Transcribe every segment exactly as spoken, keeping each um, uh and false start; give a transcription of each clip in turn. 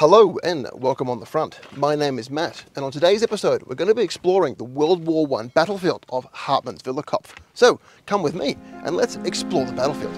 Hello and welcome on The Front. My name is Matt, and on today's episode we're going to be exploring the World War One battlefield of Hartmannswillerkopf. So come with me and let's explore the battlefield.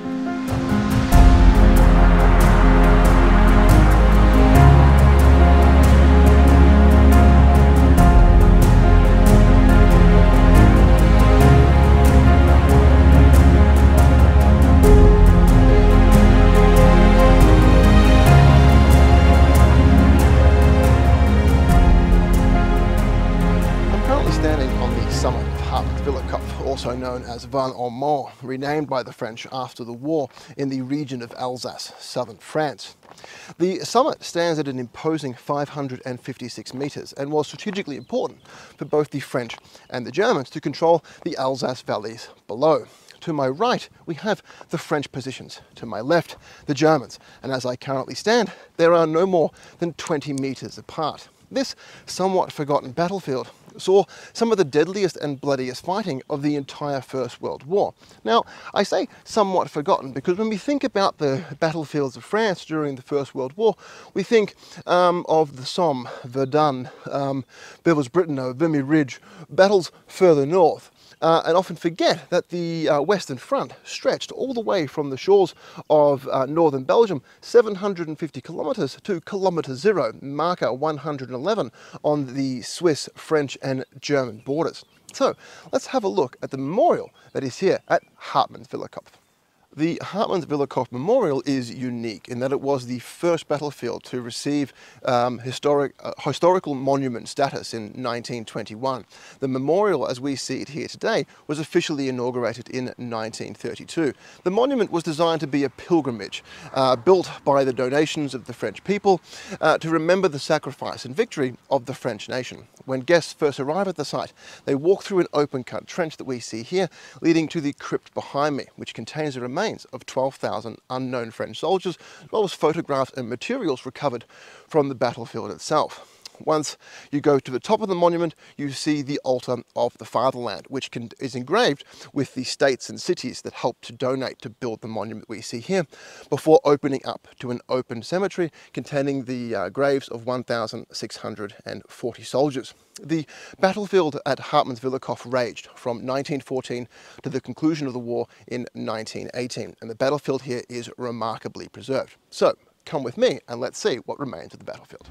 Also known as Vieil Armand, renamed by the French after the war, in the region of Alsace, southern France. The summit stands at an imposing five hundred fifty-six metres and was strategically important for both the French and the Germans to control the Alsace valleys below. To my right, we have the French positions, to my left, the Germans, and as I currently stand, there are no more than twenty metres apart. This somewhat forgotten battlefield saw some of the deadliest and bloodiest fighting of the entire First World War. Now, I say somewhat forgotten because when we think about the battlefields of France during the First World War, we think um, of the Somme, Verdun, um, Bevels-Britain, Vimy Ridge, battles further north, uh, and often forget that the uh, Western Front stretched all the way from the shores of uh, northern Belgium, seven hundred fifty kilometres to kilometre zero, marker one hundred eleven, on the Swiss, French and German borders. So let's have a look at the memorial that is here at Hartmannswillerkopf. The Hartmannswillerkopf Memorial is unique in that it was the first battlefield to receive um, historic, uh, historical monument status in nineteen twenty-one. The memorial as we see it here today was officially inaugurated in nineteen thirty-two. The monument was designed to be a pilgrimage uh, built by the donations of the French people uh, to remember the sacrifice and victory of the French nation. When guests first arrive at the site, they walk through an open cut trench that we see here leading to the crypt behind me, which contains the remains of twelve thousand unknown French soldiers, as well as photographs and materials recovered from the battlefield itself. Once you go to the top of the monument, you see the altar of the fatherland, which can, is engraved with the states and cities that helped to donate to build the monument we see here, before opening up to an open cemetery containing the uh, graves of one thousand six hundred forty soldiers. The battlefield at Hartmannswillerkopf raged from nineteen fourteen to the conclusion of the war in nineteen eighteen, and the battlefield here is remarkably preserved. So come with me and let's see what remains of the battlefield.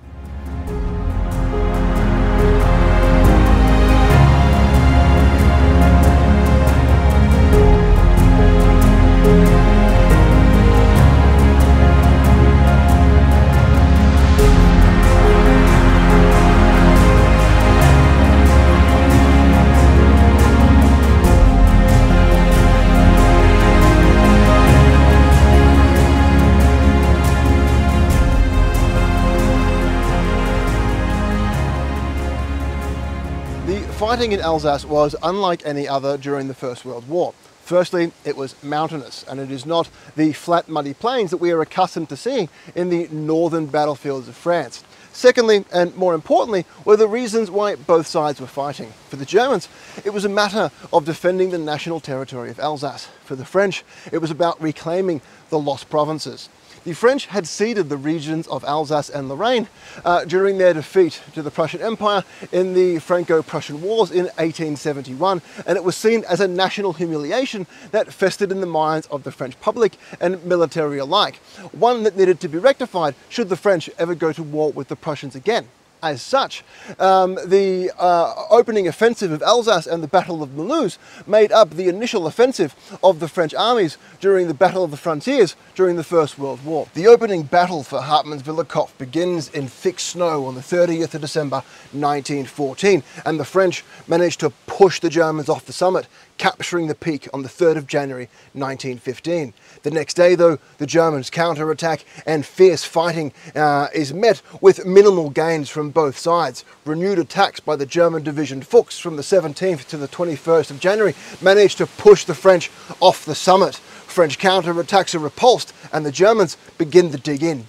Fighting in Alsace was unlike any other during the First World War. Firstly, it was mountainous, and it is not the flat, muddy plains that we are accustomed to seeing in the northern battlefields of France. Secondly, and more importantly, were the reasons why both sides were fighting. For the Germans, it was a matter of defending the national territory of Alsace. For the French, it was about reclaiming the lost provinces. The French had ceded the regions of Alsace and Lorraine uh, during their defeat to the Prussian Empire in the Franco-Prussian Wars in eighteen seventy-one, and it was seen as a national humiliation that festered in the minds of the French public and military alike, one that needed to be rectified should the French ever go to war with the Prussians again. As such, um, the uh, opening offensive of Alsace and the Battle of Mulhouse made up the initial offensive of the French armies during the Battle of the Frontiers during the First World War. The opening battle for Hartmannswillerkopf begins in thick snow on the thirtieth of December nineteen fourteen, and the French managed to push the Germans off the summit, capturing the peak on the third of January nineteen fifteen. The next day though, the Germans counter-attack, and fierce fighting uh, is met with minimal gains from both sides. Renewed attacks by the German Division Fuchs from the seventeenth to the twenty-first of January managed to push the French off the summit. French counter-attacks are repulsed and the Germans begin to dig in.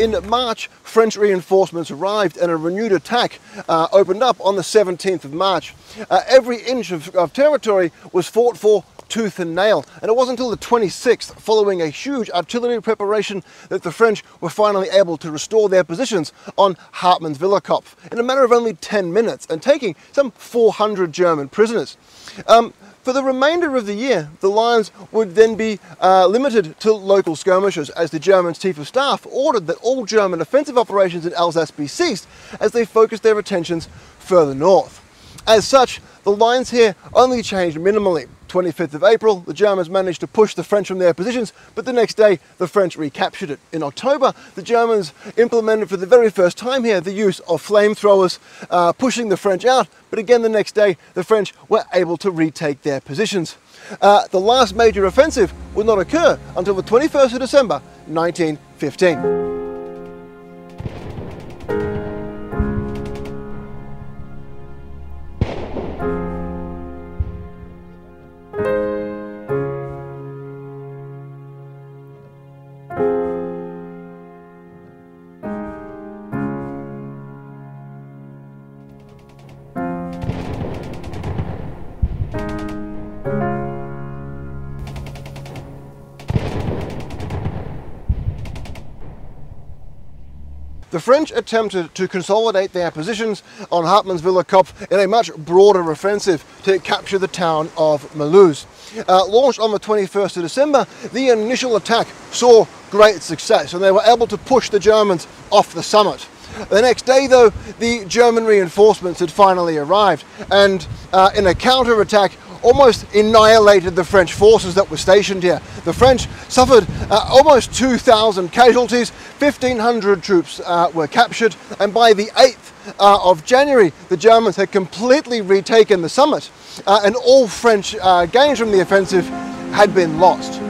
In March, French reinforcements arrived and a renewed attack uh, opened up on the seventeenth of March. Uh, every inch of, of territory was fought for tooth and nail, and it wasn't until the twenty-sixth, following a huge artillery preparation, that the French were finally able to restore their positions on Hartmannswillerkopf in a matter of only ten minutes and taking some four hundred German prisoners. Um, For the remainder of the year, the lines would then be uh, limited to local skirmishes, as the German Chief of Staff ordered that all German offensive operations in Alsace be ceased as they focused their attentions further north. As such, the lines here only changed minimally. twenty-fifth of April, the Germans managed to push the French from their positions, but the next day the French recaptured it. In October, the Germans implemented for the very first time here the use of flamethrowers, uh, pushing the French out, but again the next day the French were able to retake their positions. Uh, the last major offensive would not occur until the twenty-first of December nineteen fifteen. The French attempted to consolidate their positions on Hartmannswillerkopf in a much broader offensive to capture the town of Mulhouse. Uh, launched on the twenty-first of December, the initial attack saw great success and they were able to push the Germans off the summit. The next day though, the German reinforcements had finally arrived and uh, in a counterattack almost annihilated the French forces that were stationed here. The French suffered uh, almost two thousand casualties, fifteen hundred troops uh, were captured, and by the eighth uh, of January the Germans had completely retaken the summit uh, and all French uh, gains from the offensive had been lost.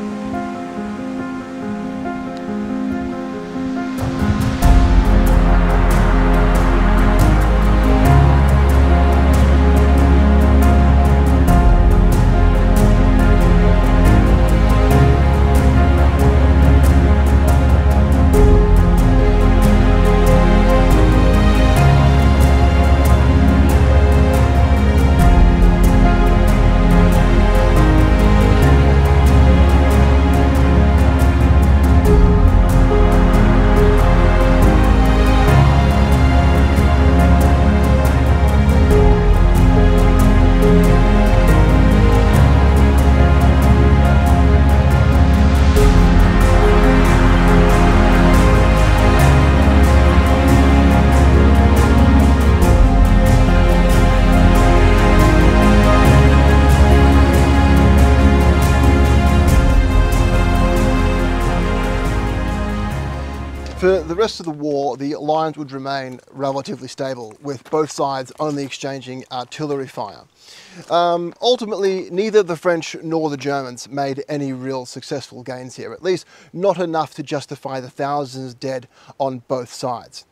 For the rest of the war, the lines would remain relatively stable, with both sides only exchanging artillery fire. Um, ultimately, neither the French nor the Germans made any real successful gains here, at least not enough to justify the thousands dead on both sides.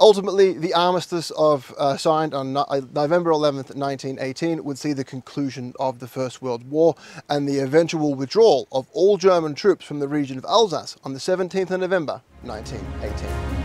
Ultimately, the armistice of, uh, signed on no November eleventh, nineteen eighteen would see the conclusion of the First World War and the eventual withdrawal of all German troops from the region of Alsace on the seventeenth of November nineteen eighteen.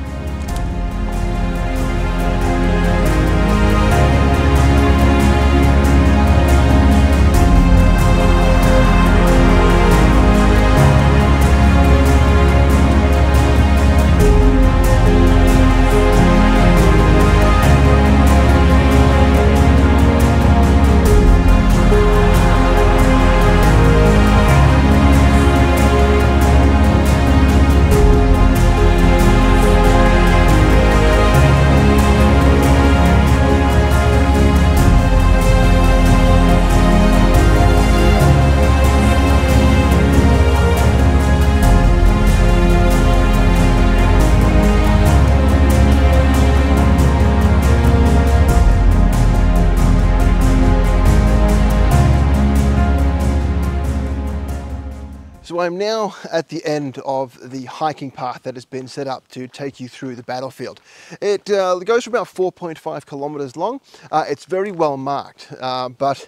So I'm now at the end of the hiking path that has been set up to take you through the battlefield. It uh, goes for about four point five kilometers long. Uh, it's very well marked, uh, but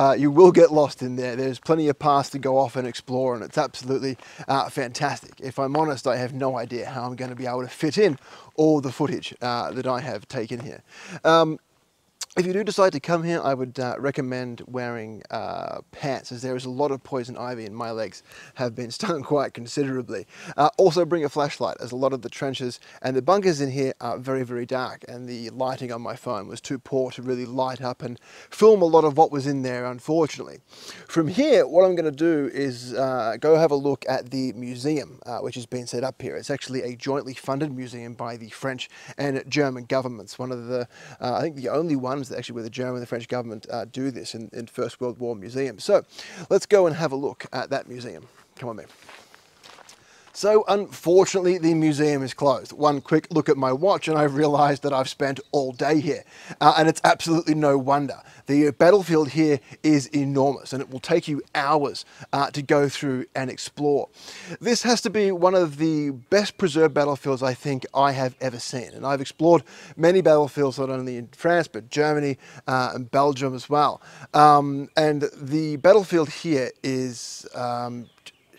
uh, you will get lost in there. There's plenty of paths to go off and explore, and it's absolutely uh, fantastic. If I'm honest, I have no idea how I'm going to be able to fit in all the footage uh, that I have taken here. Um, If you do decide to come here, I would uh, recommend wearing uh, pants, as there is a lot of poison ivy and my legs have been stung quite considerably. Uh, also bring a flashlight, as a lot of the trenches and the bunkers in here are very, very dark, and the lighting on my phone was too poor to really light up and film a lot of what was in there, unfortunately. From here, what I'm going to do is uh, go have a look at the museum, uh, which has been set up here. It's actually a jointly funded museum by the French and German governments. One of the, uh, I think the only one that actually where the German and the French government uh, do this in, in First World War museums. So let's go and have a look at that museum. Come on, man. So unfortunately, the museum is closed. One quick look at my watch and I've realized that I've spent all day here. Uh, and it's absolutely no wonder. The battlefield here is enormous, and it will take you hours uh, to go through and explore. This has to be one of the best preserved battlefields I think I have ever seen. And I've explored many battlefields, not only in France, but Germany uh, and Belgium as well. Um, and the battlefield here is um,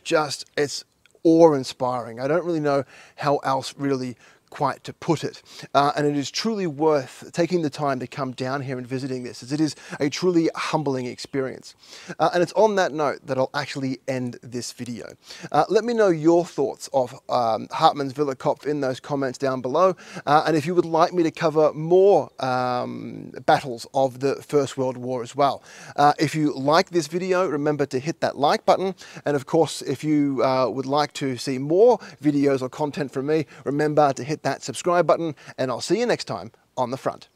just, it's awe-inspiring. I don't really know how else really quite to put it. Uh, and it is truly worth taking the time to come down here and visiting this, as it is a truly humbling experience. Uh, and it's on that note that I'll actually end this video. Uh, let me know your thoughts of um, Hartmannswillerkopf in those comments down below. Uh, and if you would like me to cover more um, battles of the First World War as well. Uh, if you like this video, remember to hit that like button. And of course, if you uh, would like to see more videos or content from me, remember to hit that subscribe button, and I'll see you next time on the front.